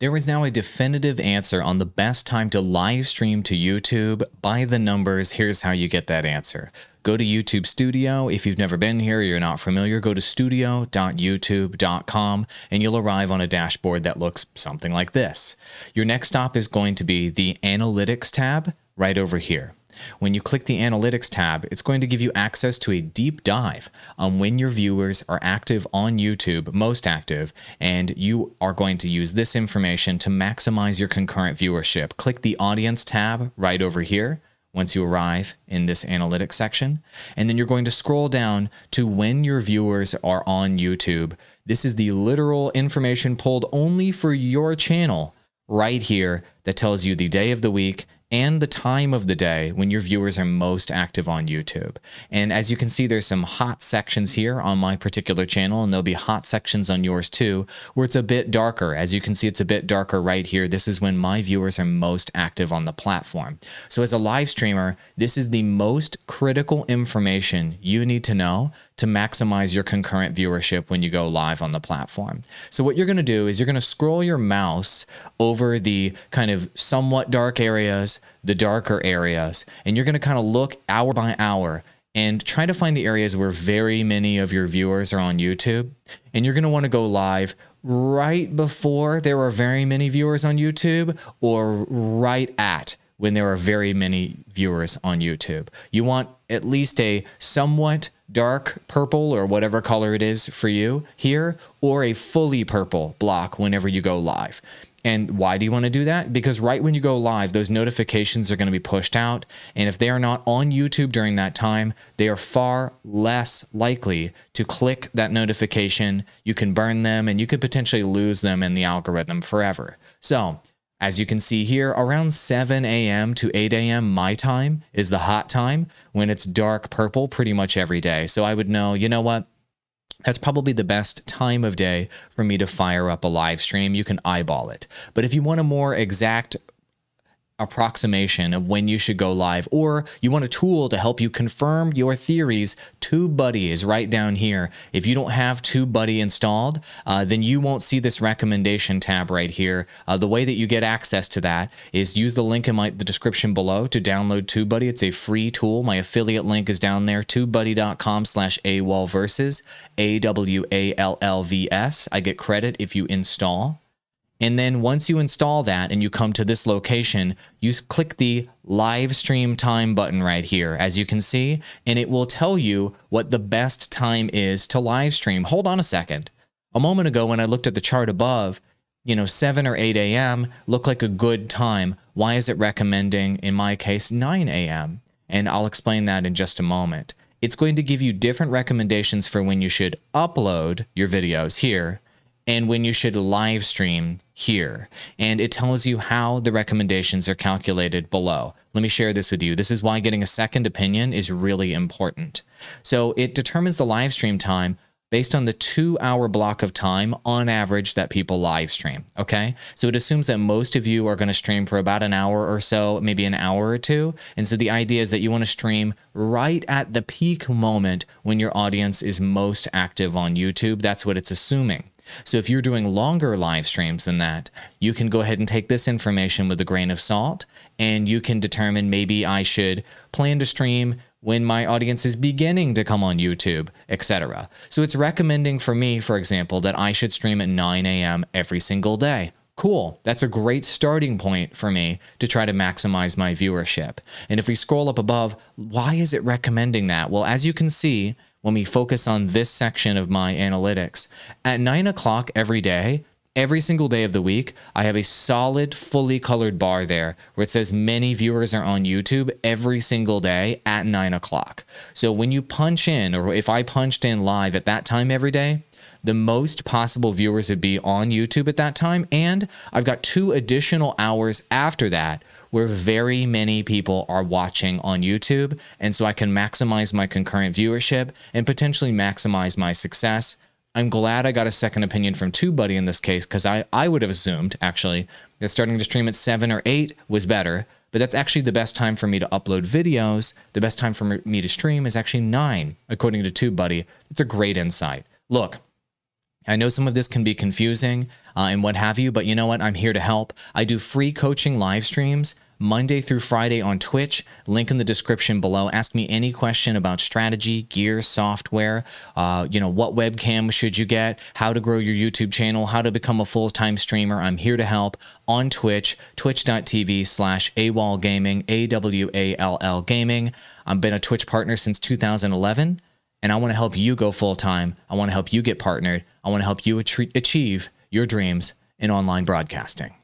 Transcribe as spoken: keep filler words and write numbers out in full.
There is now a definitive answer on the best time to live stream to YouTube. By the numbers, here's how you get that answer. Go to YouTube Studio. If you've never been here or you're not familiar, go to studio dot youtube dot com and you'll arrive on a dashboard that looks something like this. Your next stop is going to be the Analytics tab right over here. When you click the Analytics tab, it's going to give you access to a deep dive on when your viewers are active on YouTube, most active, and you are going to use this information to maximize your concurrent viewership. Click the Audience tab right over here once you arrive in this Analytics section, and then you're going to scroll down to when your viewers are on YouTube. This is the literal information pulled only for your channel right here that tells you the day of the week and the time of the day when your viewers are most active on YouTube. And as you can see, there's some hot sections here on my particular channel, and there'll be hot sections on yours too, where it's a bit darker. As you can see, it's a bit darker right here. This is when my viewers are most active on the platform. So as a live streamer, this is the most critical information you need to know to maximize your concurrent viewership when you go live on the platform. So what you're gonna do is you're gonna scroll your mouse over the kind of somewhat dark areas, the darker areas, and you're gonna kind of look hour by hour and try to find the areas where very many of your viewers are on YouTube. And you're gonna wanna go live right before there are very many viewers on YouTube, or right at when there are very many viewers on YouTube. You want at least a somewhat dark purple or whatever color it is for you here, or a fully purple block whenever you go live. And why do you want to do that? Because right when you go live, those notifications are going to be pushed out. And if they are not on YouTube during that time, they are far less likely to click that notification. You can burn them and you could potentially lose them in the algorithm forever. So as you can see here, around seven A M to eight A M my time is the hot time when it's dark purple pretty much every day. So I would know, you know what? That's probably the best time of day for me to fire up a live stream. You can eyeball it. But if you want a more exact approximation of when you should go live, or you want a tool to help you confirm your theories, TubeBuddy is right down here. If you don't have TubeBuddy installed, uh, then you won't see this recommendation tab right here. Uh, the way that you get access to that is use the link in my, the description below to download TubeBuddy. It's a free tool. My affiliate link is down there, tubebuddy dot com slash awallversus, A W A L L V S. I get credit if you install. And then once you install that and you come to this location, you click the live stream time button right here, as you can see, and it will tell you what the best time is to live stream. Hold on a second. A moment ago when I looked at the chart above, you know, seven or eight A M looked like a good time. Why is it recommending, in my case, nine A M? And I'll explain that in just a moment. It's going to give you different recommendations for when you should upload your videos here, and when you should live stream here. And it tells you how the recommendations are calculated below. Let me share this with you. This is why getting a second opinion is really important. So it determines the live stream time based on the two hour block of time on average that people live stream, okay? So it assumes that most of you are gonna stream for about an hour or so, maybe an hour or two. And so the idea is that you wanna stream right at the peak moment when your audience is most active on YouTube. That's what it's assuming. So if you're doing longer live streams than that, you can go ahead and take this information with a grain of salt, and you can determine maybe I should plan to stream when my audience is beginning to come on YouTube, et cetera. So it's recommending for me, for example, that I should stream at nine A M every single day. Cool, that's a great starting point for me to try to maximize my viewership. And if we scroll up above, why is it recommending that? Well, as you can see, when we focus on this section of my analytics, at nine o'clock every day, every single day of the week, I have a solid, fully colored bar there where it says many viewers are on YouTube every single day at nine o'clock. So when you punch in, or if I punched in live at that time every day, the most possible viewers would be on YouTube at that time. And I've got two additional hours after that where very many people are watching on YouTube. And so I can maximize my concurrent viewership and potentially maximize my success. I'm glad I got a second opinion from TubeBuddy in this case, because I, I would have assumed actually that starting to stream at seven or eight was better, but that's actually the best time for me to upload videos. The best time for me to stream is actually nine, according to TubeBuddy. It's a great insight. Look, I know some of this can be confusing uh, and what have you, but you know what? I'm here to help. I do free coaching live streams Monday through Friday on Twitch, link in the description below. Ask me any question about strategy, gear, software, uh, you know, what webcam should you get, how to grow your YouTube channel, how to become a full-time streamer. I'm here to help on Twitch, twitch dot t v slash A W A L Gaming, A W A L L Gaming. I've been a Twitch partner since two thousand eleven, and I want to help you go full-time. I want to help you get partnered. I want to help you achieve your dreams in online broadcasting.